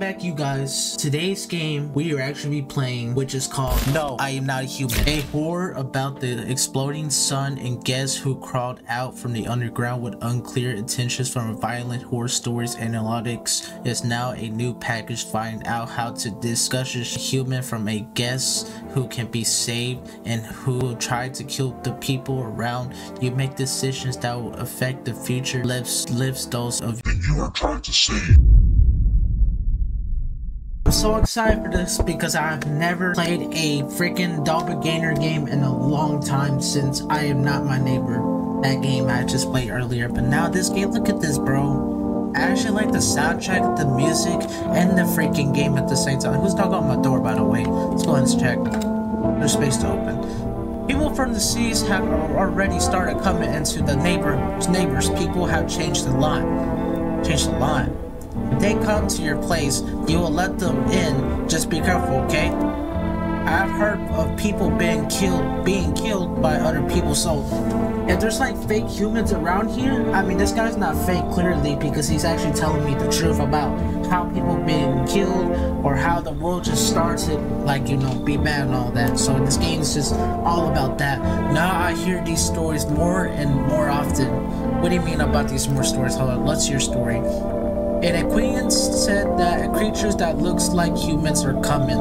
back, you guys. Today's game we are actually playing, which is called No I Am Not a Human, a horror about the exploding sun and guests who crawled out from the underground with unclear intentions from violent horror stories. Analytics is now a new package. Find out how to discuss a human from a guest who can be saved and who tried to kill the people around. You make decisions that will affect the future lives those of you are trying to save. I'm so excited for this because I've never played a freaking Dolby Gainer game in a long time since I Am Not My Neighbor. That game I just played earlier, but now this game, look at this, bro. I actually like the soundtrack, the music, and the freaking game at the same time. Who's knocking on my door, by the way? Let's go ahead and check. There's space to open. People from the seas have already started coming into the neighbors. People have changed a lot. If they come to your place, you will let them in. Just be careful, okay? I've heard of people being killed by other people, so if there's like fake humans around here, I mean, this guy's not fake clearly, because he's actually telling me the truth about how people being killed or how the world just started, like, you know, be bad and all that. So this game is just all about that. Now I hear these stories more and more often. What do you mean about these more stories? Hold on, let's hear your story. An acquaintance said that creatures that looks like humans are coming.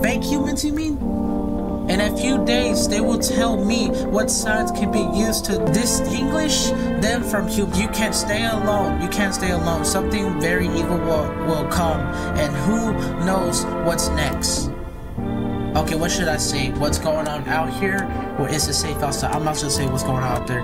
Fake humans, you mean? In a few days, they will tell me what signs can be used to distinguish them from humans. You can't stay alone. Something very evil will come, and who knows what's next. Okay, what should I say? What's going on out here? Or is it safe outside? I'm not sure to say what's going on out there.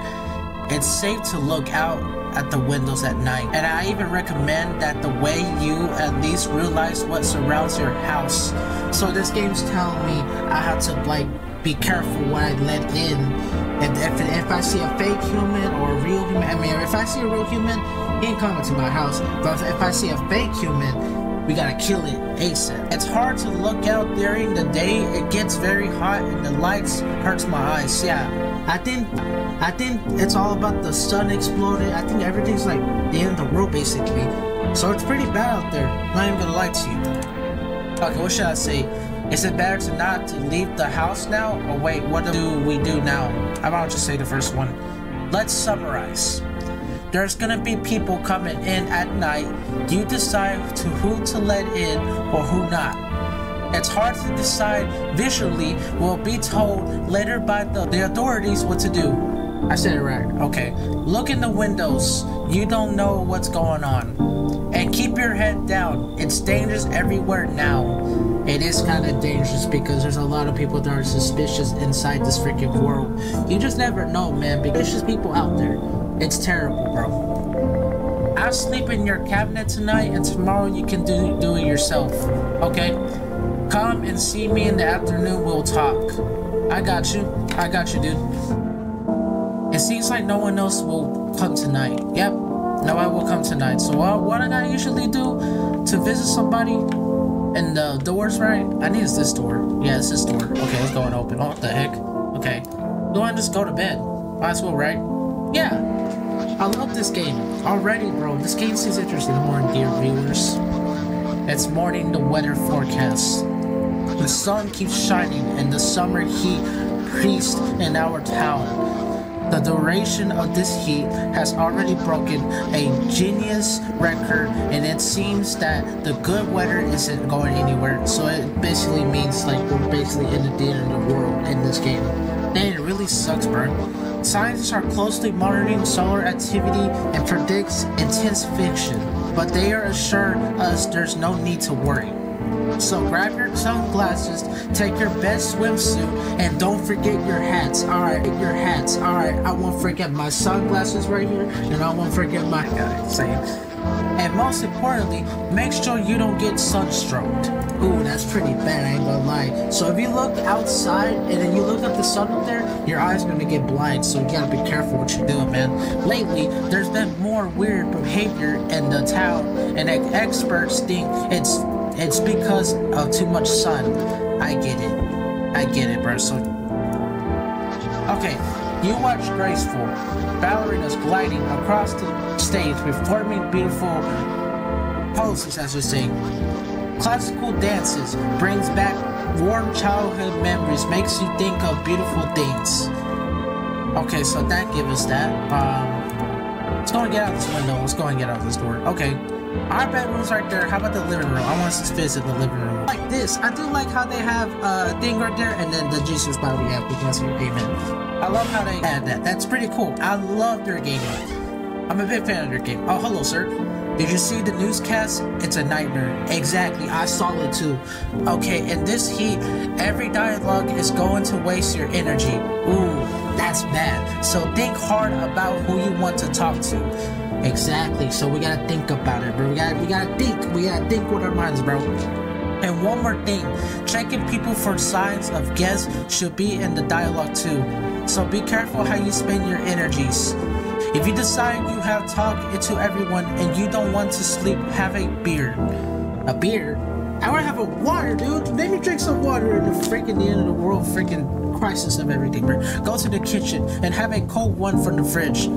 It's safe to look out at the windows at night, and I even recommend that the way you at least realize what surrounds your house. So this game's telling me I have to like be careful what I let in, and if I see a fake human or a real human, I mean, if I see a real human, he ain't coming to my house, but if I see a fake human, we gotta kill it ASAP. It's hard to look out during the day. It gets very hot and the lights hurts my eyes. Yeah, I think it's all about the sun exploding. I think everything's like the end of the world basically. So it's pretty bad out there. Not even gonna lie to you. Okay, what should I say? Is it better to not to leave the house now? Or wait, what do we do now? I might just say the first one. Let's summarize. There's gonna be people coming in at night. You decide to who to let in or who not. It's hard to decide visually. We'll be told later by the authorities what to do. I said it right, okay. Look in the windows. You don't know what's going on. And keep your head down. It's dangerous everywhere now. It is kind of dangerous because there's a lot of people that are suspicious inside this freaking world. You just never know, man, because there's just people out there. It's terrible, bro. I'll sleep in your cabinet tonight, and tomorrow you can do it yourself, okay? Come and see me in the afternoon, we'll talk. I got you, dude. It seems like no one else will come tonight. Yep, no one will come tonight. So what do I usually do to visit somebody? And the door's right? I need this door. Yeah, it's this door. Okay, let's go and open. Oh, what the heck? Okay. Do I just go to bed? Might as well, right? Yeah, I love this game already, bro. This game seems interesting. Good morning, dear viewers. It's morning, the weather forecast. The sun keeps shining and the summer heat priests in our town. The duration of this heat has already broken a genius record, and it seems that the good weather isn't going anywhere. So it basically means like we're basically in the end of the world in this game. Dang, it really sucks, bro. Scientists are closely monitoring solar activity and predicts intense fiction, but they are assured us there's no need to worry. So grab your sunglasses, take your best swimsuit, and don't forget your hats. Alright, your hats. Alright, I won't forget my sunglasses right here, and I won't forget my And most importantly, make sure you don't get sunstroked. Ooh, that's pretty bad, I ain't gonna lie. So if you look outside and then you look at the sun up there, your eyes gonna get blind, so you gotta be careful what you're doing, man. Lately, there's been more weird behavior in the town, and experts think it's because of too much sun. I get it, bro. So, okay, you watch graceful ballerinas gliding across the stage, performing beautiful poses, as you say. Classical dances brings back warm childhood memories, makes you think of beautiful things. Okay, so that gives us that. Let's go and get out this window. Let's go and get out this door. Okay. Our bedroom's right there. How about the living room? I want us to visit the living room. Like this. I do like how they have a thing right there, and then the Jesus Bible app, because amen. I love how they add that. That's pretty cool. I love their game. I'm a big fan of their game. Oh, hello, sir. Did you see the newscast? It's a nightmare. Exactly. I saw it too. Okay, in this heat, every dialogue is going to waste your energy. Ooh, that's bad. So think hard about who you want to talk to. Exactly, so we gotta think about it, bro. We gotta think with our minds, bro. And one more thing, checking people for signs of guests should be in the dialogue too. So be careful how you spend your energies. If you decide you have talked to everyone and you don't want to sleep, have a beer. A beer? I wanna have a water, dude. Let me drink some water in the freaking end of the world freaking crisis of everything, bro. Go to the kitchen and have a cold one from the fridge.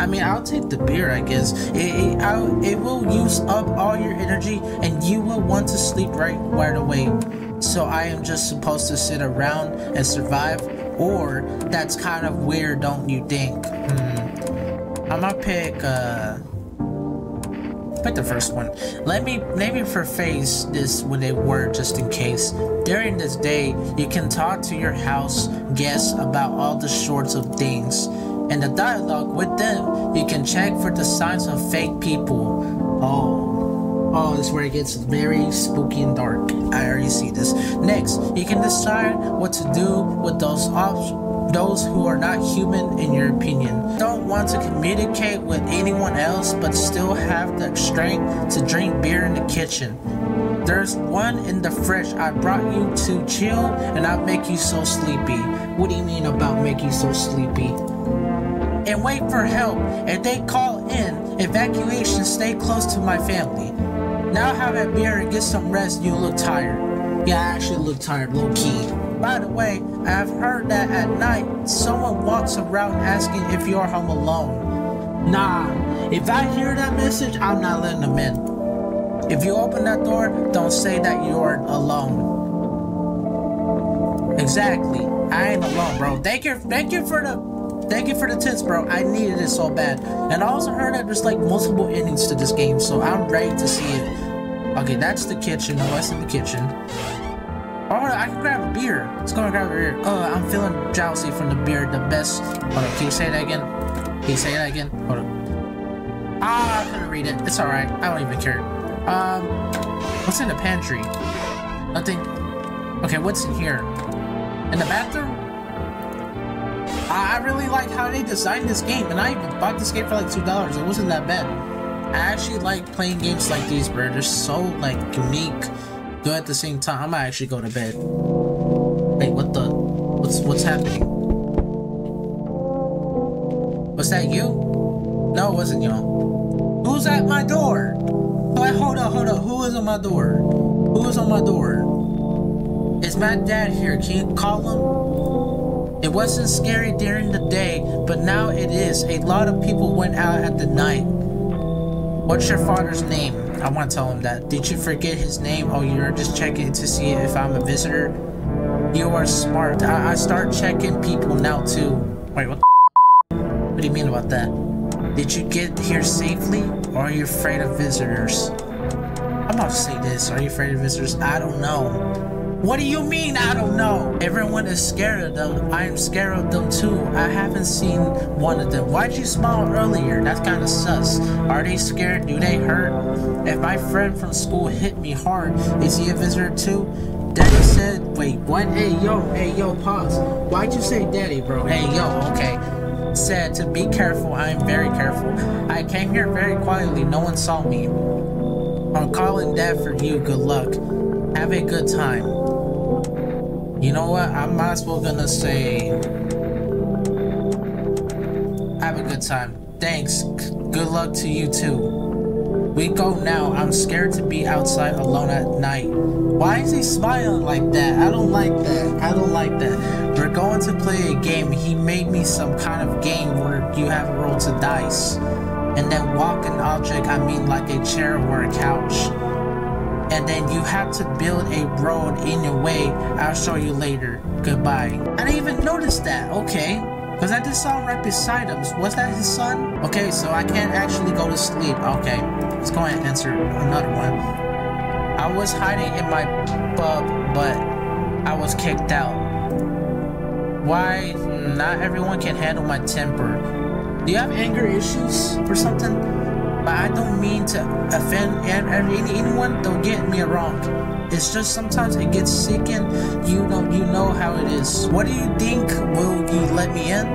I mean, I'll take the beer, I guess. It will use up all your energy, and you will want to sleep right away. So I am just supposed to sit around and survive, or that's kind of weird, don't you think? I'm gonna pick the first one. Let me maybe preface this with a word just in case. During this day, you can talk to your house guests about all the sorts of things. In the dialogue with them, you can check for the signs of fake people. Oh, this is where it gets very spooky and dark. I already see this. Next, you can decide what to do with those who are not human in your opinion. Don't want to communicate with anyone else, but still have the strength to drink beer in the kitchen. There's one in the fridge. I brought you to chill, and I'll make you so sleepy. What do you mean about make you so sleepy? And wait for help. If they call in, evacuation, stay close to my family. Now have a beer and get some rest, you look tired. Yeah, I actually look tired, low key. By the way, I've heard that at night, someone walks around asking if you're home alone. Nah, if I hear that message, I'm not letting them in. If you open that door, don't say that you're alone. Exactly, I ain't alone, bro. Thank you for the tips, bro. I needed it so bad. And I also heard that there's like multiple endings to this game, so I'm ready to see it. Okay, that's the kitchen. No, that's in the kitchen. Oh, I can grab a beer. Let's go and grab a beer. Oh, I'm feeling drowsy from the beer. The best. Hold on, can you say that again? Can you say that again? Hold on. Ah, I couldn't read it. It's alright. I don't even care. What's in the pantry? Nothing. Okay, what's in here? In the bathroom? I really like how they designed this game, and I even bought this game for like $2. It wasn't that bad. I actually like playing games like these, bro. They're so like unique, good at the same time. I might actually go to bed. Wait, what's happening? Was that you? No, it wasn't you. Who's at my door? Wait, hold up. Who is on my door? Who is on my door? Is my dad here? Can you call him? It wasn't scary during the day, but now it is. A lot of people went out at the night. What's your father's name? I want to tell him that. Did you forget his name? Oh, you're just checking to see if I'm a visitor? You are smart. I start checking people now too. Wait, what the f? What do you mean about that? Did you get here safely, or are you afraid of visitors? I'm about to say this. Are you afraid of visitors? I don't know. What do you mean I don't know? Everyone is scared of them. I am scared of them too. I haven't seen one of them. Why'd you smile earlier? That's kind of sus. Are they scared? Do they hurt? If my friend from school hit me hard, is he a visitor too? Daddy said, wait, what? Hey yo, pause. Why'd you say daddy, bro? Hey yo, okay. Said to be careful. I am very careful. I came here very quietly. No one saw me. I'm calling dad for you. Good luck. Have a good time. You know what? I'm might as well gonna say have a good time. Thanks. Good luck to you too. We go now. I'm scared to be outside alone at night. Why is he smiling like that? I don't like that. We're going to play a game. He made me some kind of game where you have a roll to dice. And then walk-in object, I mean like a chair or a couch. And then you have to build a road in your way. I'll show you later. Goodbye. I didn't even notice that. Okay. Because I just saw him right beside him. Was that his son? Okay, so I can't actually go to sleep. Okay. Let's go ahead and answer another one. I was hiding in my pub, but I was kicked out. Why not everyone can handle my temper? Do you have anger issues or something? But I don't mean to offend anyone, don't get me wrong. It's just sometimes it gets sick and you know how it is. What do you think? Will you let me in?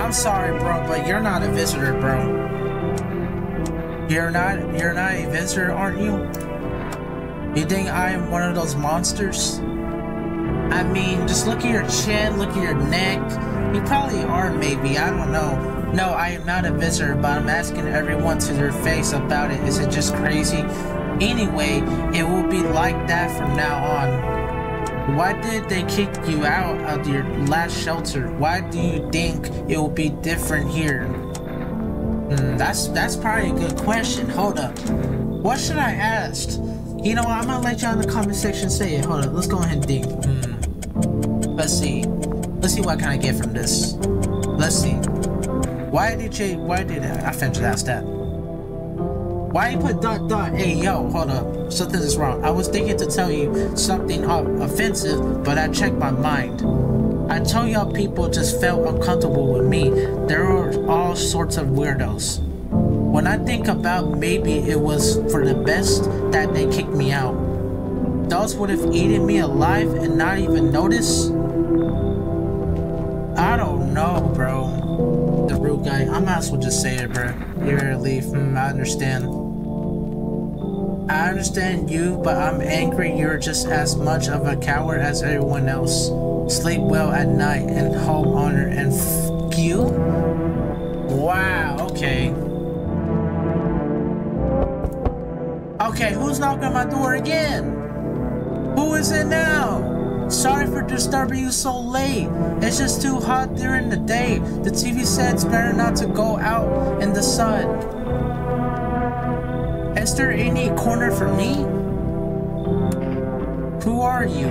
I'm sorry, bro, but you're not a visitor, bro. You're not a visitor, aren't you? You think I am one of those monsters? I mean, just look at your chin, look at your neck. You probably are, maybe, I don't know. No, I am not a visitor, but I'm asking everyone to their face about it. Is it just crazy? Anyway, it will be like that from now on. Why did they kick you out of your last shelter? Why do you think it will be different here? That's probably a good question. Hold up. What should I ask? You know what? I'm gonna let y'all in the comment section say it. Hold up. Let's go ahead and dig. Let's see what can I get from this. Let's see. Why did I finish that step? Why you put ... Hey, yo, hold up. Something is wrong. I was thinking to tell you something offensive, but I checked my mind. I told y'all people just felt uncomfortable with me. There are all sorts of weirdos. When I think about, maybe it was for the best that they kicked me out. Those would have eaten me alive and not even notice. I don't know, bro. The rude guy. I might as well just say it, bro. You're gonna leave. I understand. I understand you, but I'm angry. You're just as much of a coward as everyone else. Sleep well at night and hold honor and f you. Wow. Okay. Okay. Who's knocking on my door again? Who is it now? Sorry for disturbing you so late. It's just too hot during the day. The TV said it's better not to go out in the sun. Is there any corner for me? Who are you?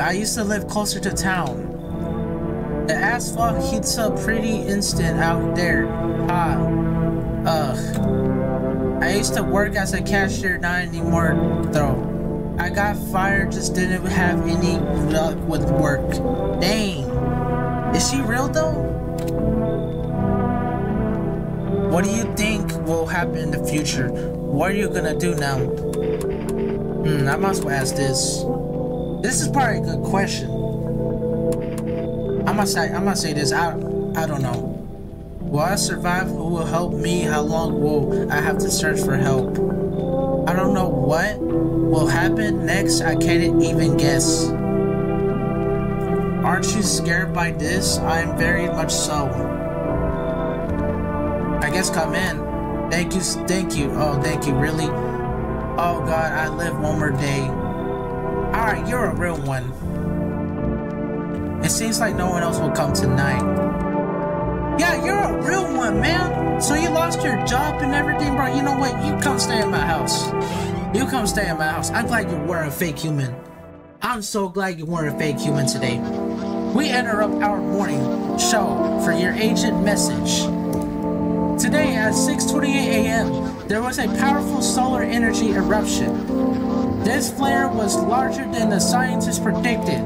I used to live closer to town. The asphalt heats up pretty instant out there. I used to work as a cashier, not anymore though. I got fired, just didn't have any luck with work. Dang. Is she real though? What do you think will happen in the future? What are you gonna do now? I might as well ask this. This is probably a good question. I'm gonna say this. I don't know. Will I survive? Who will help me? How long will I have to search for help? I don't know what will happen next. I can't even guess. Aren't you scared by this? I am very much so. I guess come in. Thank you. Thank you. Oh, thank you. Really? Oh, God. I live one more day. Alright, you're a real one. It seems like no one else will come tonight. Yeah, you're a real one, man. So you lost your job and everything, bro. You know what? You come stay in my house. You come stay in my house. I'm glad you were a fake human. I'm so glad you weren't a fake human today. We interrupt our morning show for your agent message. Today at 6:28 a.m., there was a powerful solar energy eruption. This flare was larger than the scientists predicted.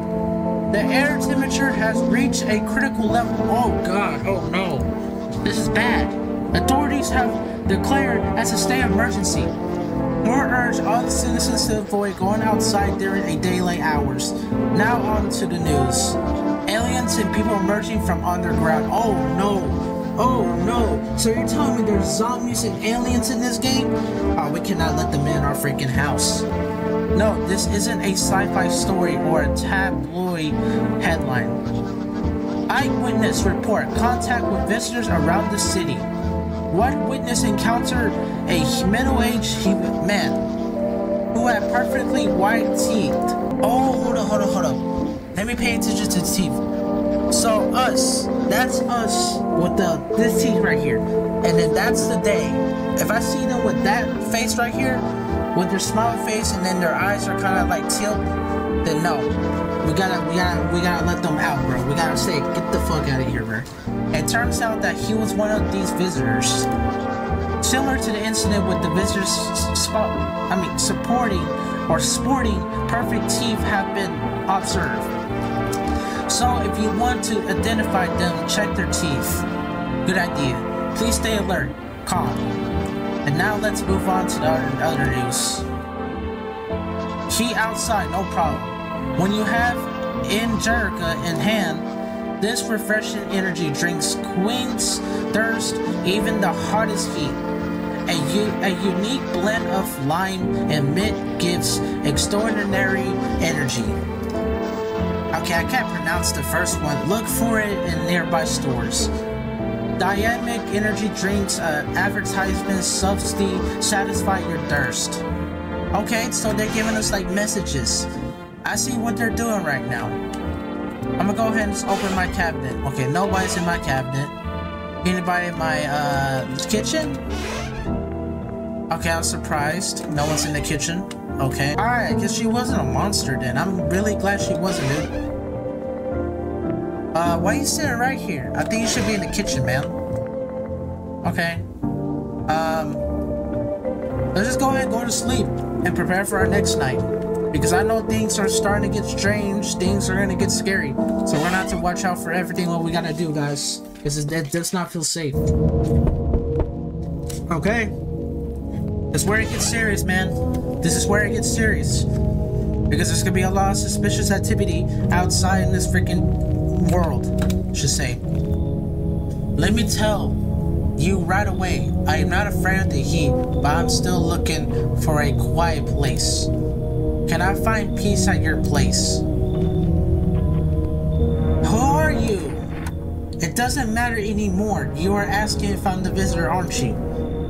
The air temperature has reached a critical level. Oh, God. Oh, no. This is bad. Authorities have declared as a state of emergency. More urge all the citizens to avoid going outside during daylight hours. Now on to the news. Aliens and people emerging from underground. Oh no. Oh no. So you're telling me there's zombies and aliens in this game? Oh, we cannot let them in our freaking house. No, this isn't a sci-fi story or a tabloid headline. Eyewitness report. Contact with visitors around the city. One witness encountered a middle-aged man who had perfectly white teeth. Oh, hold up. Let me pay attention to teeth. So us, that's us with this teeth right here. And then that's the day. If I see them with that face right here, with their smiling face and then their eyes are kind of like tilt, then no. We gotta let them out, bro. We gotta say, get the fuck out of here, bro. It turns out that he was one of these visitors. Similar to the incident with the visitors sporting perfect teeth have been observed. So if you want to identify them, check their teeth. Good idea. Please stay alert, calm. And now let's move on to the other news. She outside, no problem. When you have in Jerica in hand, this refreshing energy drinks queens thirst, even the hottest heat. A unique blend of lime and mint gives extraordinary energy. Okay, I can't pronounce the first one. Look for it in nearby stores. Dynamic energy drinks advertisements satisfy your thirst. Okay, so they're giving us like messages. I see what they're doing right now. I'm gonna go ahead and just open my cabinet. Okay, nobody's in my cabinet. Anybody in my kitchen? Okay, I'm surprised. No one's in the kitchen. Okay. Alright, I guess she wasn't a monster then. I'm really glad she wasn't, dude. Why are you sitting right here? I think you should be in the kitchen, man. Okay. Let's just go ahead and go to sleep and prepare for our next night. Because I know things are starting to get strange. Things are going to get scary. So we're not to watch out for everything what we got to do, guys. Because that does not feel safe. Okay. That's where it gets serious, man. This is where it gets serious. Because there's gonna be a lot of suspicious activity outside in this freaking world, should say. Let me tell you right away, I am not afraid of the heat, but I'm still looking for a quiet place. Can I find peace at your place? Who are you? It doesn't matter anymore. You are asking if I'm the visitor, aren't you?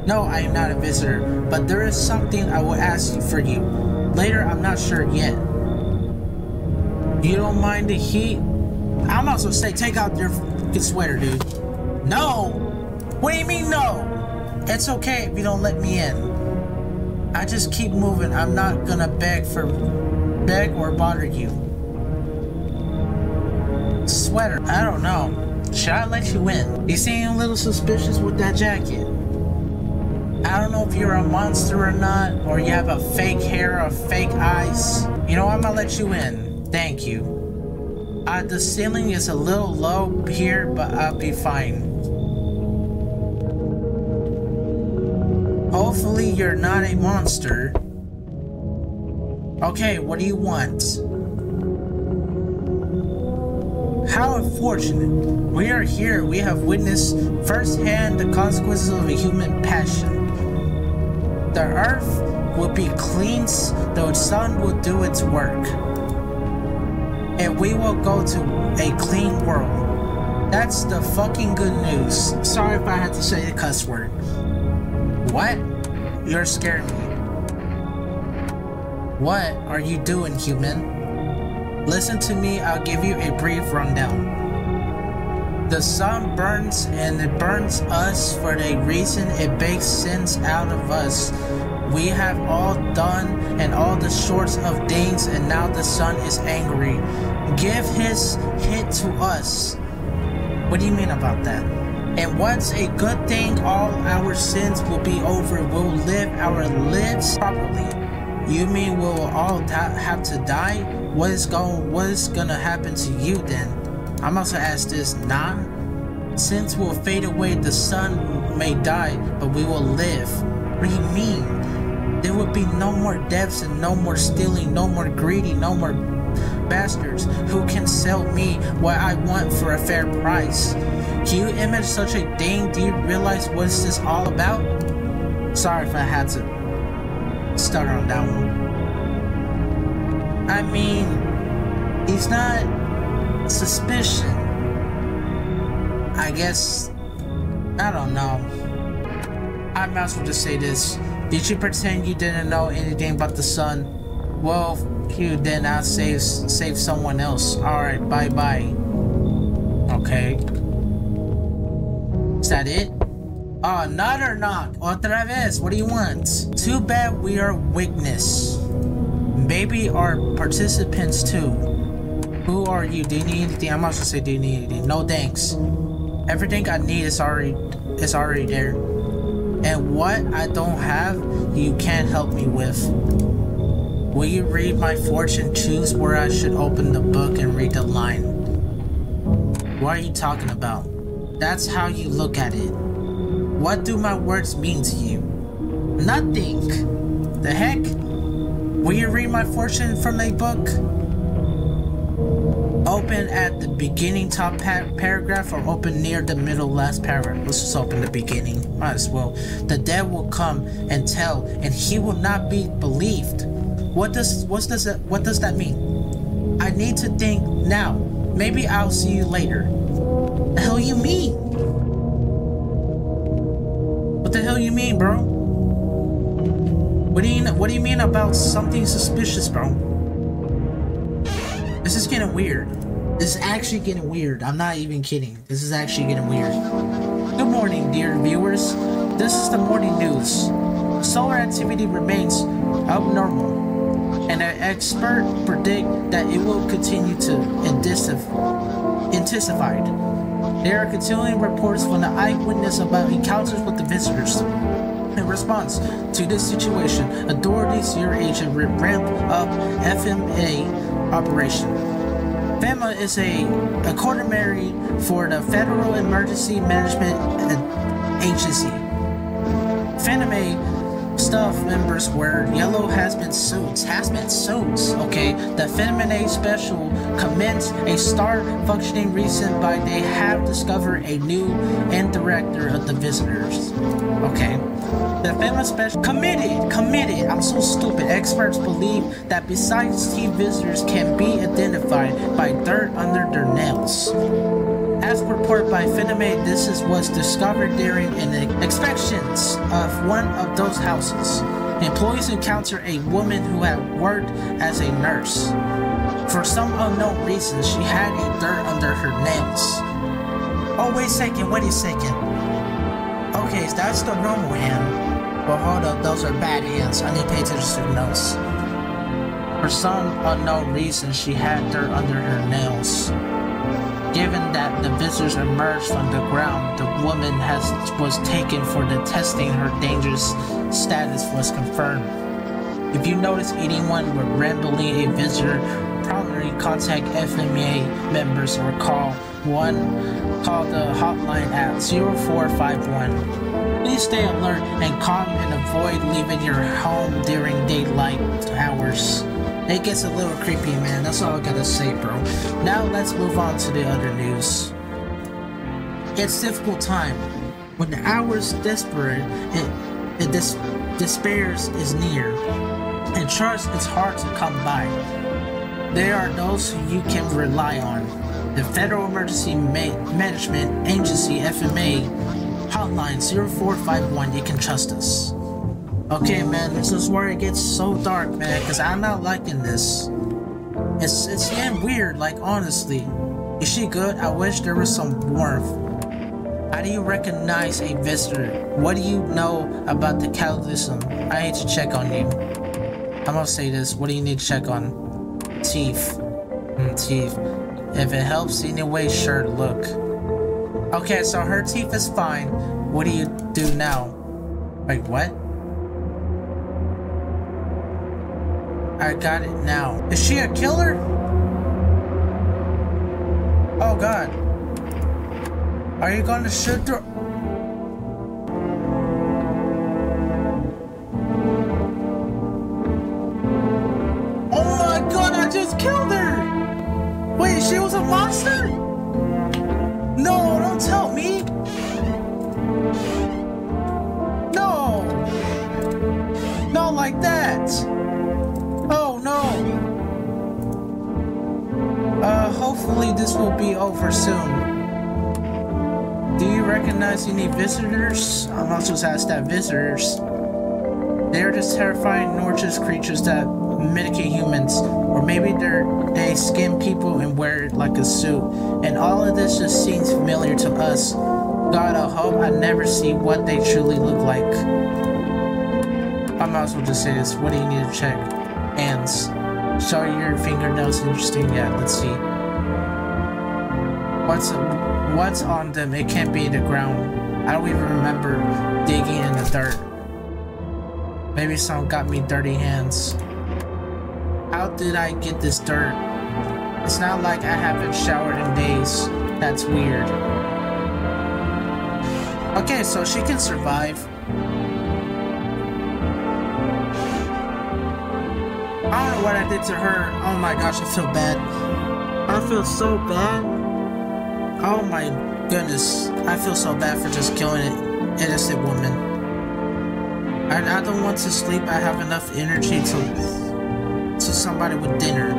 No, I am not a visitor, but there is something I will ask for you. Later, I'm not sure yet. You don't mind the heat? I'm also say take out your sweater, dude. No! What do you mean no? It's okay if you don't let me in. I just keep moving. I'm not gonna beg or bother you. Sweater, I don't know. Should I let you in? You seem a little suspicious with that jacket. I don't know if you're a monster or not, or you have a fake hair or fake eyes. You know, I'm gonna let you in. Thank you. The ceiling is a little low here, but I'll be fine. Hopefully you're not a monster. Okay, what do you want? How unfortunate. We are here. We have witnessed firsthand the consequences of a human passion. The earth will be cleansed, the sun will do its work, and we will go to a clean world. That's the fucking good news. Sorry if I had to say the cuss word. What? You're scaring me. What are you doing, human? Listen to me, I'll give you a brief rundown. The sun burns, and it burns us for the reason it bakes sins out of us. We have all done and all the sorts of things, and now the sun is angry. Give his hit to us. What do you mean about that? And once a good thing, all our sins will be over. We'll live our lives properly. You mean we'll all have to die? What is gonna happen to you then? I'm also asked this, nah? Sins will fade away, the sun may die, but we will live. What do you mean? There will be no more deaths and no more stealing, no more greedy, no more bastards who can sell me what I want for a fair price. Can you imagine such a thing? Do you realize what is this all about? Sorry if I had to stutter on that one. I mean, he's not... suspicion. I guess I don't know. I might as well just say this. Did you pretend you didn't know anything about the sun? Well, you then I'll save someone else. Alright, bye bye. Okay. Is that it? Another knock. Otra vez. What do you want? Too bad we are witness. Maybe our participants too. Who are you? Do you need anything? I'm not gonna say do you need anything. No thanks. Everything I need is already there. And what I don't have, you can't help me with. Will you read my fortune? Choose where I should open the book and read the line. What are you talking about? That's how you look at it. What do my words mean to you? Nothing. The heck? Will you read my fortune from a book? Open at the beginning top paragraph or open near the middle last paragraph. Let's just open the beginning. Might as well. The dead will come and tell, and he will not be believed. What does that mean? I need to think now. Maybe I'll see you later. The hell you mean? What the hell you mean, bro? What do you mean about something suspicious, bro? This is getting weird. This is actually getting weird. I'm not even kidding. This is actually getting weird. Good morning, dear viewers. This is the morning news. Solar activity remains abnormal, and an expert predict that it will continue to intensify. There are continuing reports from the eyewitness about encounters with the visitors. In response to this situation, authorities here agent ramp up FMA operation. FEMA is a quaternary for the Federal Emergency Management Agency. FEMA staff members wear yellow hazmat suits. Hazmat suits, okay. The FEMA special commenced a start functioning recent by they have discovered a new and director of the visitors. Okay. The FEMA special committed. I'm so stupid. Experts believe that besides key visitors can be identified by dirt under their nails. As reported by FEMA, this was discovered during an inspections of one of those houses. Employees encountered a woman who had worked as a nurse. For some unknown reason, she had a dirt under her nails. Oh, wait a second. Wait a second. Okay, so that's the normal hand. But hold up, those are bad hands. I need to pay attention to the notes. For some unknown reason, she had dirt under her nails. Given that the visitors emerged from the ground, the woman was taken for the testing. Her dangerous status was confirmed. If you notice anyone with rambling a visitor, promptly contact FMA members or call the hotline at 0451. Please stay alert and calm and avoid leaving your home during daylight hours. It gets a little creepy, man. That's all I gotta say, bro. Now let's move on to the other news. It's difficult time. When the hour's desperate, despairs is near. And trust is hard to come by. There are those who you can rely on. The Federal Emergency Management Agency, FMA, hotline 0451, you can trust us. Okay, man, this is where it gets so dark, man, because I'm not liking this. It's getting weird, like, honestly. Is she good? I wish there was some warmth. How do you recognize a visitor? What do you know about the cataclysm? I need to check on you. I'm gonna say this. What do you need to check on? Teeth. Teeth. If it helps anyway, sure, look. Okay, so her teeth is fine. What do you do now? Wait, what? I got it now. Is she a killer? Oh god. Are you gonna shoot her? Oh my god, I just killed her! Wait, she was a monster? No, don't tell me! No! Not like that! Oh no! Hopefully this will be over soon. Do you recognize any visitors? I'm not supposed to ask that, visitors. They are just terrifying, noxious creatures that mimic humans, or maybe they skin people and wear it like a suit. And all of this just seems familiar to us. God, I hope I never see what they truly look like. I might as well just say this. What do you need to check? Ants. Show your fingernails interesting. Yeah, let's see. What's on them? It can't be the ground. I don't even remember digging in the dirt. Maybe some got me dirty hands. How did I get this dirt? It's not like I haven't showered in days. That's weird. Okay, so she can survive. I don't know what I did to her. Oh my gosh, I feel bad. I feel so bad. Oh my goodness. I feel so bad for just killing an innocent woman. And I don't want to sleep. I have enough energy to somebody with dinner.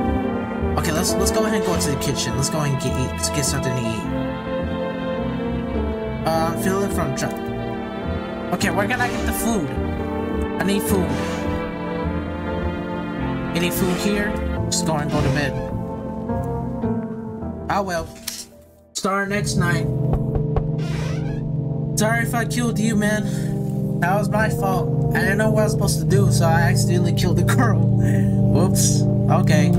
Okay, let's go ahead and go into the kitchen. Let's go ahead and get something to eat. I'm feeling from junk. Okay, where can I get the food? I need food. Any food here? Just go and go to bed. I will. Start next night. Sorry if I killed you, man. That was my fault. I didn't know what I was supposed to do, so I accidentally killed the girl. Whoops. Okay.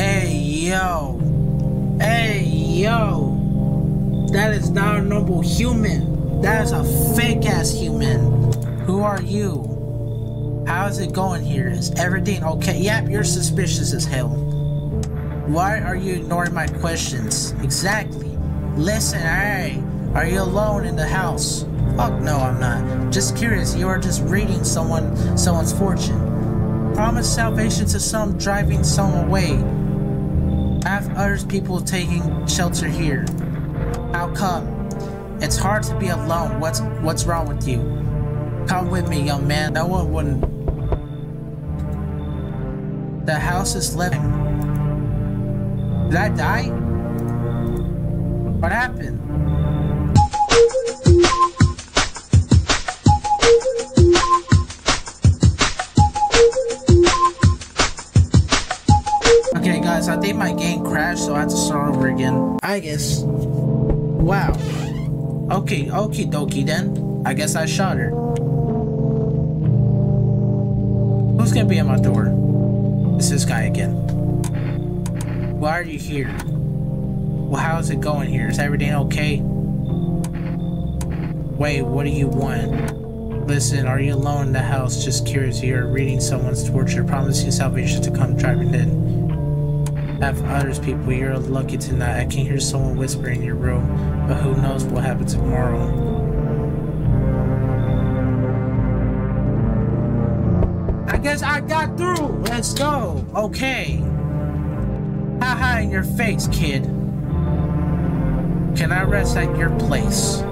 Hey, yo. Hey, yo. That is not a normal human. That is a fake-ass human. Who are you? How's it going here? Is everything okay? Yep, you're suspicious as hell. Why are you ignoring my questions? Exactly. Listen, hey, are you alone in the house? Fuck no, I'm not. Just curious, you are just reading someone's fortune. Promise salvation to some, driving some away. Have other people taking shelter here. How come? It's hard to be alone. What's wrong with you? Come with me, young man. No one wouldn't. The house is living. Did I die? What happened? Okay guys, I think my game crashed, so I have to start over again, I guess. Wow. Okay, okie dokie then. I guess I shot her. Who's gonna be at my door? It's this guy again. Why are you here? Well, how's it going here? Is everything okay? Wait, what do you want? Listen, are you alone in the house? Just curious, you're reading someone's torture. Promise you salvation to come driving in. Have others people, you're lucky tonight. I can hear someone whisper in your room, but who knows what happens tomorrow. I guess I got through. Let's go. Okay. Haha, in your face, kid. Can I rest at your place?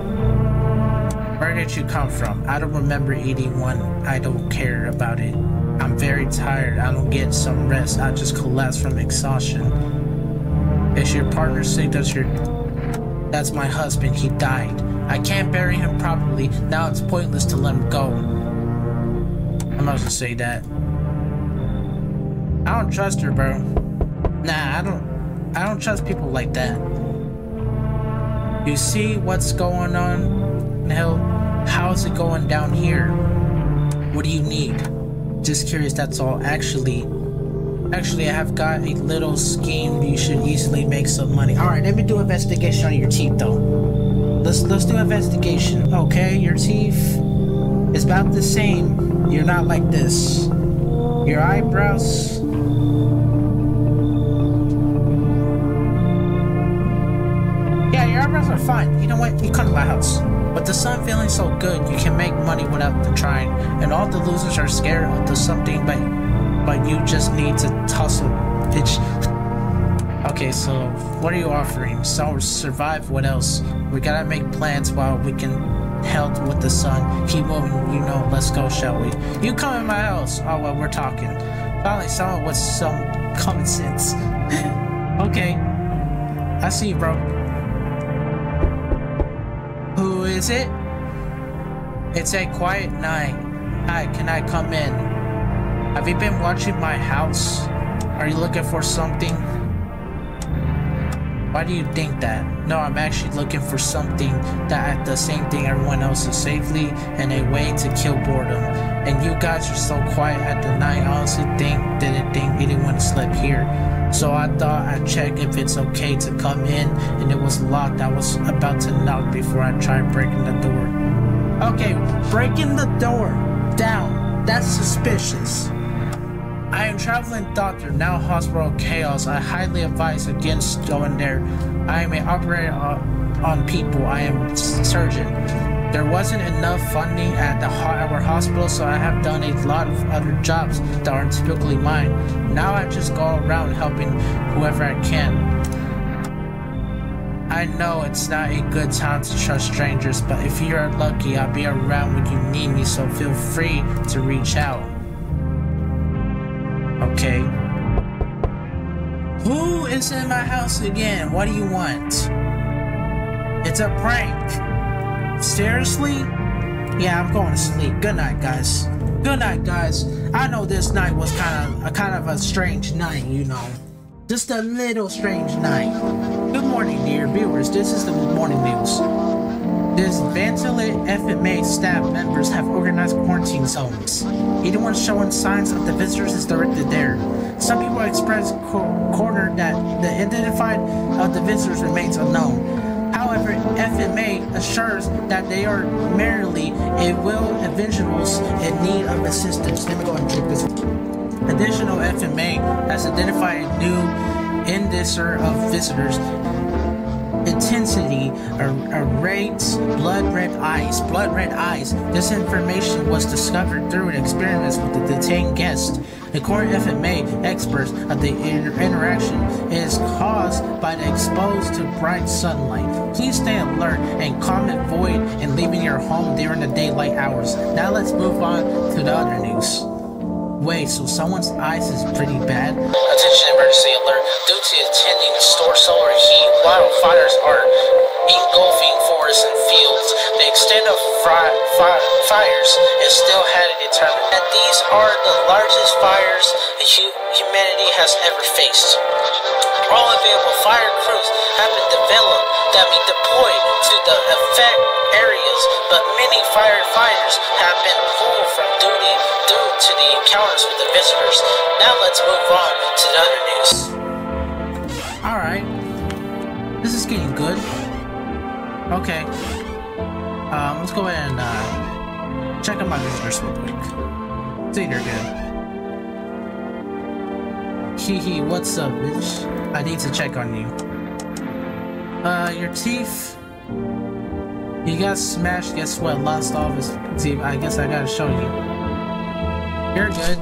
Where did you come from? I don't remember eating one. I don't care about it. I'm very tired. I don't get some rest. I just collapse from exhaustion. Is your partner sick? That's my husband. He died. I can't bury him properly. Now it's pointless to let him go. I'm not gonna say that. I don't trust her, bro. Nah, I don't trust people like that. You see what's going on? Hell, how's it going down here? What do you need? Just curious, that's all. Actually, I have got a little scheme. You should easily make some money. All right, let me do investigation on your teeth, though. Let's do investigation. Okay, your teeth is about the same. You're not like this. Your eyebrows. Are fine. You know what? You come to my house. But the sun feeling so good, you can make money without the trying. And all the losers are scared of the something, but you just need to tussle, bitch. Okay, so what are you offering? So survive. What else? We gotta make plans while we can help with the sun. Keep moving. You know. Let's go, shall we? You come in my house. Oh well, we're talking. Finally, someone with some common sense. Okay, I see you, bro. Is it? It's a quiet night. Hi, can I come in? Have you been watching my house? Are you looking for something? Why do you think that? No, I'm actually looking for something that at the same thing everyone else is safely and a way to kill boredom. And you guys are so quiet at the night, I honestly didn't think anyone slept here. So I thought I'd check if it's okay to come in, and it was locked. I was about to knock before I tried breaking the door. Okay, breaking the door down, that's suspicious. I am traveling doctor, now hospital chaos. I highly advise against going there. I am an operator on people. I am surgeon. There wasn't enough funding at our hospital, so I have done a lot of other jobs that aren't typically mine. Now I just go around helping whoever I can. I know it's not a good time to trust strangers, but if you are lucky, I'll be around when you need me, so feel free to reach out. Okay. Who is in my house again? What do you want? It's a prank. Seriously? Yeah, I'm going to sleep. Good night, guys. Good night, guys. I know this night was kind of a strange night, you know. Just a little strange night. Good morning, dear viewers. This is the morning news. Dismantled FMA staff members have organized quarantine zones. Anyone showing signs of the visitors is directed there. Some people express corner that the identified of the visitors remains unknown. However, FMA assures that they are merely a will individuals in need of assistance. Let me go and check this. Additional FMA has identified a new indicer of visitors. Intensity, rates, blood red eyes. This information was discovered through an experiment with the detained guest. According to FMA experts, the interaction is caused by the exposed to bright sunlight. Please stay alert and calm and void and leaving your home during the daylight hours. Now let's move on to the other news. Wait, so someone's eyes is pretty bad? Attention emergency alert. Due to attending store solar heat, wildfires are engulfing forests and fields. The extent of fires is still had to determine that these are the largest fires humanity has ever faced. All available fire crews have been developed that be deployed to the affected areas, but many firefighters have been pulled from duty due to the encounters with the visitors. Now let's move on to the other news. Alright. This is getting good. Okay. Let's go ahead and check out my visitors real quick. See, they're good. Hee hee, what's up, bitch? I need to check on you. Your teeth. You got smashed, guess what? Lost all of his teeth. I guess I gotta show you. You're good.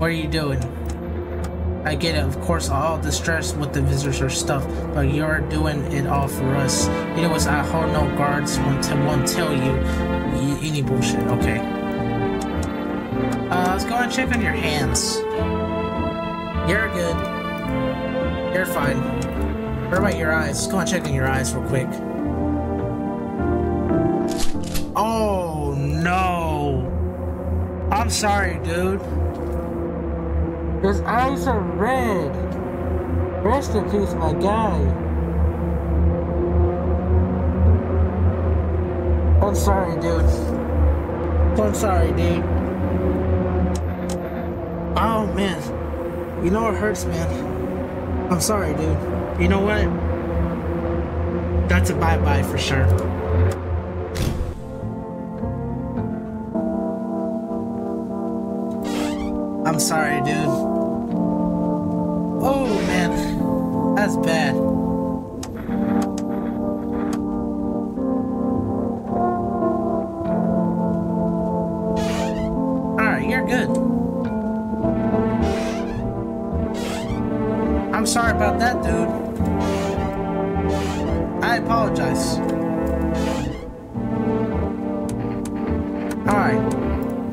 What are you doing? I get it, of course, all the stress with the visitors are stuff, but you're doing it all for us. Anyways, I hold no guards won't tell you any bullshit, okay? Let's go and check on your hands. You're good. You're fine. What about your eyes? Let's go and check on your eyes real quick. Oh no! I'm sorry, dude. His eyes are red. Rest in peace, my guy. I'm sorry, dude. I'm sorry, dude. Oh man. You know it hurts, man. I'm sorry, dude. You know what? That's a bye-bye for sure. I'm sorry, dude. Oh, man. That's bad. Alright, you're good. I'm sorry about that, dude. I apologize. Alright.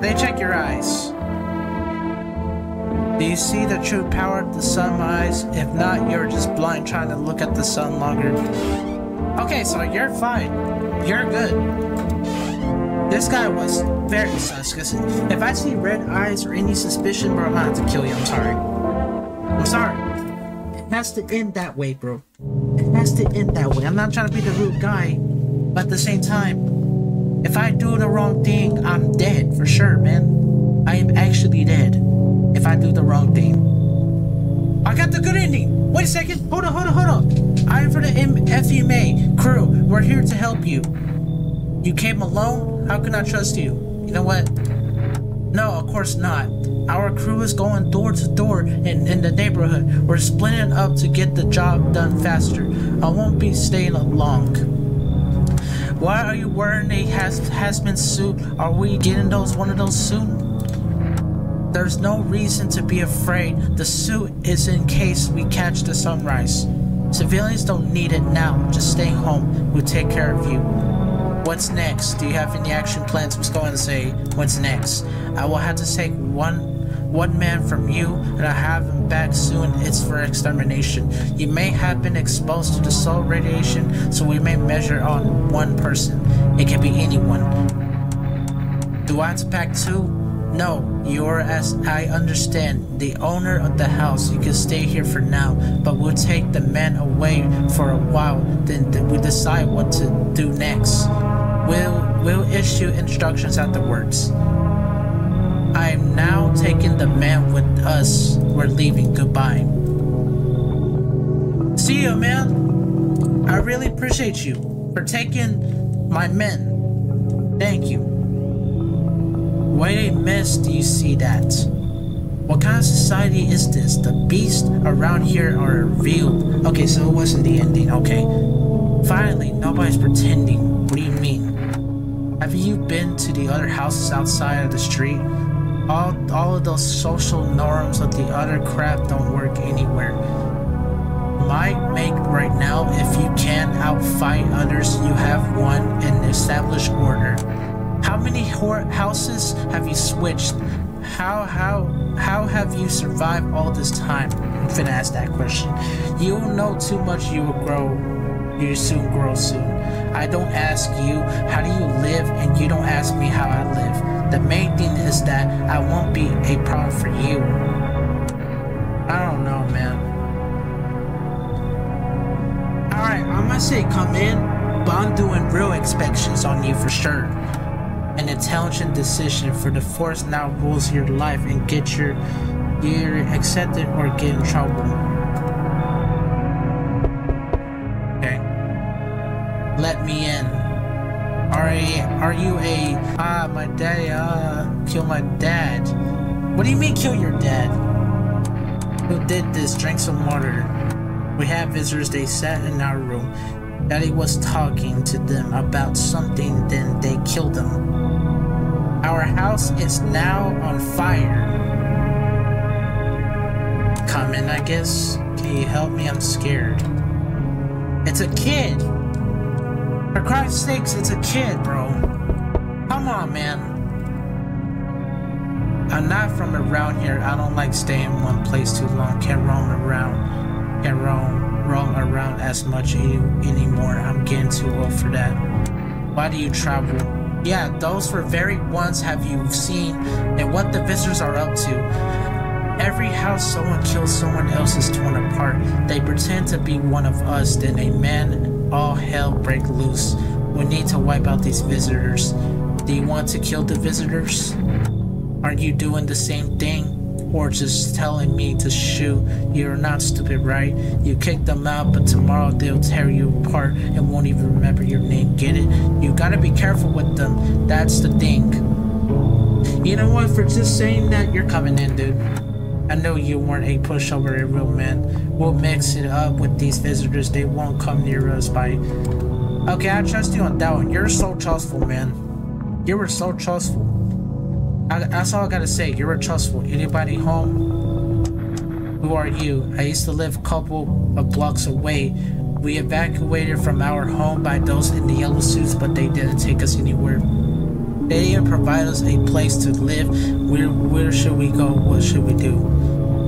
They check your eyes. Do you see the true power of the sun, my eyes? If not, you're just blind trying to look at the sun longer. Okay, so you're fine. You're good. This guy was very sus, because if I see red eyes or any suspicion, bro, I'm gonna have to kill you. I'm sorry. I'm sorry. It has to end that way, bro. It has to end that way. I'm not trying to be the rude guy, but at the same time, if I do the wrong thing, I'm dead for sure, man. I am actually dead if I do the wrong thing. I got the good ending. Wait a second. Hold on, hold on, hold on. I am for the FEMA crew. We're here to help you. You came alone? How can I trust you? You know what? No, of course not. Our crew is going door to door in the neighborhood. We're splitting up to get the job done faster. I won't be staying long. Why are you wearing a hazmat suit? Are we getting one of those soon? There's no reason to be afraid. The suit is in case we catch the sunrise. Civilians don't need it now. Just stay home. We'll take care of you. What's next? Do you have any action plans? I was going to say, what's next? I will have to take one man from you, and I have him back soon. It's for extermination. You may have been exposed to the solar radiation, so we may measure on one person. It can be anyone. Do I have to pack two? No, you're, as I understand, the owner of the house. You can stay here for now, but we'll take the man away for a while. Then we decide what to do next. We'll issue instructions afterwards. I am now taking the man with us. We're leaving. Goodbye. See you, man. I really appreciate you for taking my men. Thank you. Wait, miss, do you see that? What kind of society is this? The beasts around here are revealed. Okay, so it wasn't the ending. Okay. Finally, nobody's pretending. What do you mean? Have you been to the other houses outside of the street? All of those social norms of the other crap don't work anywhere. Might make right now, if you can outfight others, you have won an established order. How many houses have you switched? How have you survived all this time? I'm finna ask that question. You know too much. You will grow. You soon grow soon. I don't ask you how do you live, and you don't ask me how I live. The main thing is that I won't be a problem for you. I don't know, man. Alright, I'm gonna say come in, but I'm doing real inspections on you for sure. An intelligent decision for the force now rules your life and get your either accepted or get in trouble. Okay. Let me in. Kill my dad. What do you mean kill your dad? Who did this? Drink some water. We had visitors. They sat in our room. Daddy was talking to them about something, then they killed him. Our house is now on fire. Come in, I guess. Can you help me? I'm scared. It's a kid! For Christ's sakes, it's a kid, bro. Come on, man. I'm not from around here. I don't like staying in one place too long. Can't roam around as much anymore. I'm getting too old for that. Why do you travel? Yeah, those were very ones have you seen and what the visitors are up to. Every house someone kills, someone else is torn apart. They pretend to be one of us, then a man. All hell break loose. We need to wipe out these visitors. Do you want to kill the visitors? Are you doing the same thing? Or just telling me to shoot? You're not stupid, right? You kick them out, but tomorrow they'll tear you apart and won't even remember your name. Get it? You gotta be careful with them. That's the thing. You know what? For just saying that, you're coming in, dude. I know you weren't a pushover, a real man. We'll mix it up with these visitors. They won't come near us by... Okay, I trust you on that one. You're so trustful, man. You were so trustful. That's all I gotta say. You were trustful. Anybody home? Who are you? I used to live a couple of blocks away. We evacuated from our home by those in the yellow suits, but they didn't take us anywhere. They didn't provide us a place to live. Where should we go? What should we do?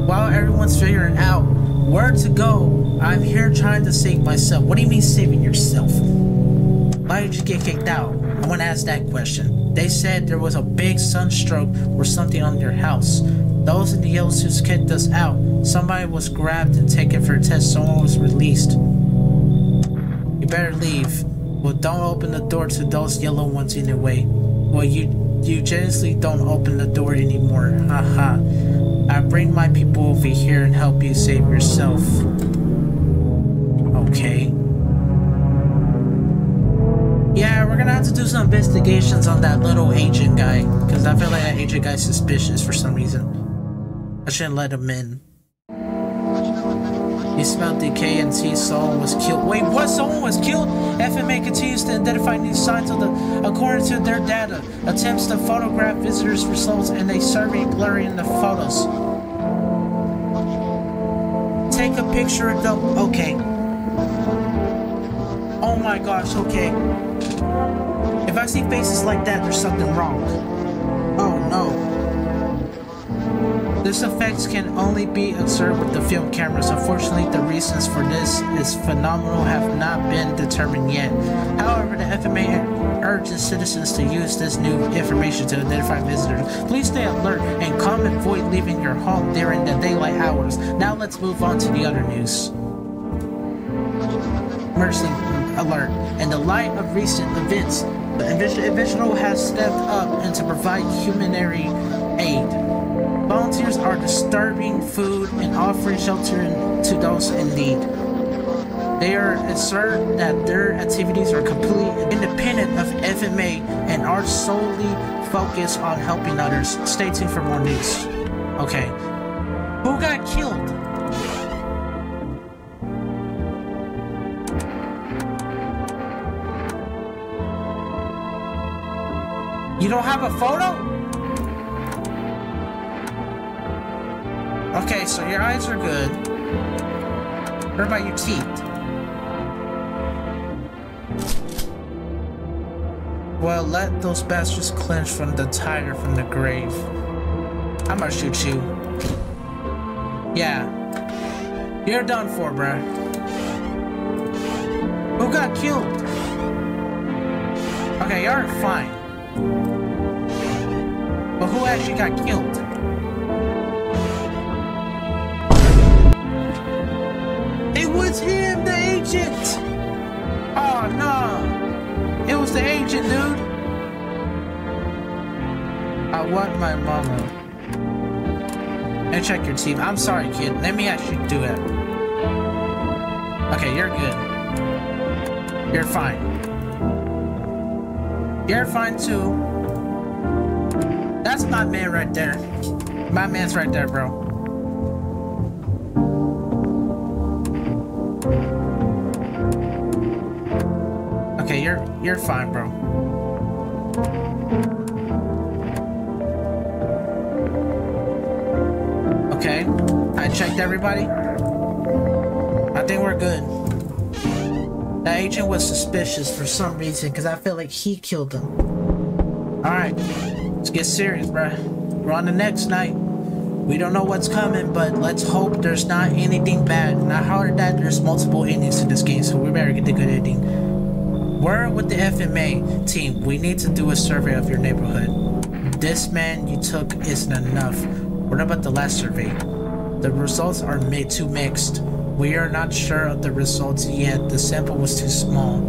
While everyone's figuring out where to go, I'm here trying to save myself. What do you mean saving yourself? Why did you get kicked out? I want to ask that question. They said there was a big sunstroke or something on your house. Those in the yellow suits kicked us out. Somebody was grabbed and taken for a test. Someone was released. You better leave. Well, don't open the door to those yellow ones anyway. Well, you generously don't open the door anymore. Haha. I bring my people over here and help you save yourself. Okay. Yeah, we're gonna have to do some investigations on that little agent guy, because I feel like that agent guy's suspicious for some reason. I shouldn't let him in. He smelled decay and see someone was killed. Wait, what? Someone was killed? FMA continues to identify new signs of according to their data. Attempts to photograph visitors results in a survey blurry in the photos. Take a picture of them. Okay. Oh my gosh, okay. If I see faces like that, there's something wrong. Oh no. This effects can only be observed with the film cameras. Unfortunately, the reasons for this phenomenon have not been determined yet. However, the FMA urges citizens to use this new information to identify visitors. Please stay alert and come and avoid leaving your home during the daylight hours. Now let's move on to the other news. Emergency alert. In the light of recent events, the individual has stepped up and to provide humanitarian aid. Volunteers are distributing food and offering shelter to those in need. They are asserting that their activities are completely independent of FMA and are solely focused on helping others. Stay tuned for more news. Okay. Who got killed? You don't have a photo? Okay, so your eyes are good. What about your teeth? Well, let those bastards clench from the tiger from the grave. I'm gonna shoot you. Yeah. You're done for, bruh. Who got killed? Okay, y'all are fine. But who actually got killed? It's him, the agent! Oh no! It was the agent, dude! I want my mama. And check your team. I'm sorry, kid. Let me actually do it. Okay, you're good. You're fine. You're fine too. That's my man right there. My man's right there, bro. Okay, you're fine, bro. Okay, I checked everybody. I think we're good. The agent was suspicious for some reason because I feel like he killed them. Alright, let's get serious, bro. We're on the next night. We don't know what's coming, but let's hope there's not anything bad. And I heard that there's multiple endings to this game, so we better get the good ending. Word with the FMA team, we need to do a survey of your neighborhood. This man you took isn't enough. What about the last survey? The results are too mixed. We are not sure of the results yet. The sample was too small.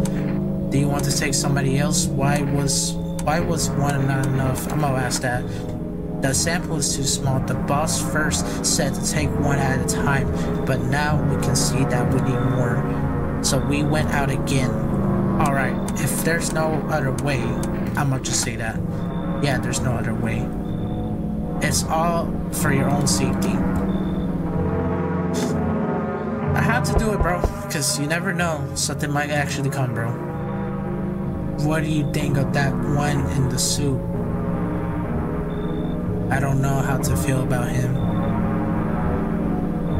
Do you want to take somebody else? Why was one not enough? I'm gonna ask that. The sample is too small. The boss first said to take one at a time, but now we can see that we need more. So we went out again. Alright, if there's no other way, I'm gonna just say that. Yeah, there's no other way. It's all for your own safety. I have to do it, bro, because you never know. Something might actually come, bro. What do you think of that one in the suit? I don't know how to feel about him.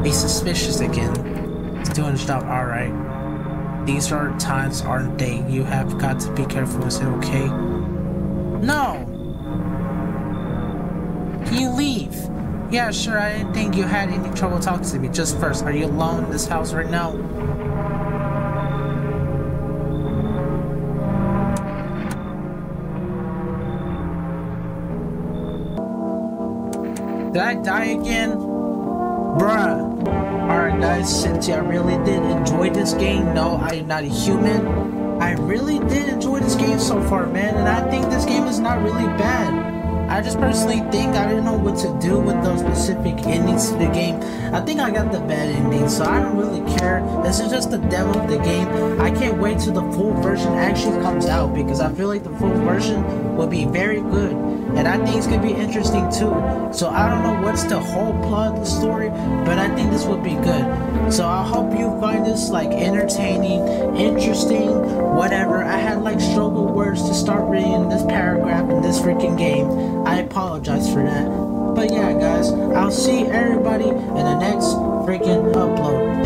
He's suspicious again. He's doing his job alright. These are times, aren't they? You have got to be careful. Is it okay? No! Can you leave? Yeah, sure. I didn't think you had any trouble talking to me. Just first, are you alone in this house right now? Did I die again? Bruh. Alright guys, since I really did enjoy this game, No I Am Not a Human, I really did enjoy this game so far, man, and I think this game is not really bad. I just personally think I didn't know what to do with those specific endings to the game. I think I got the bad ending, so I don't really care. This is just the demo of the game. I can't wait till the full version actually comes out, because I feel like the full version will be very good. And I think it's going to be interesting too. So I don't know what's the whole plot of the story, but I think this would be good. So I hope you find this like entertaining, interesting, whatever. I had like struggle words to start reading this paragraph in this freaking game. I apologize for that. But yeah guys, I'll see everybody in the next freaking upload.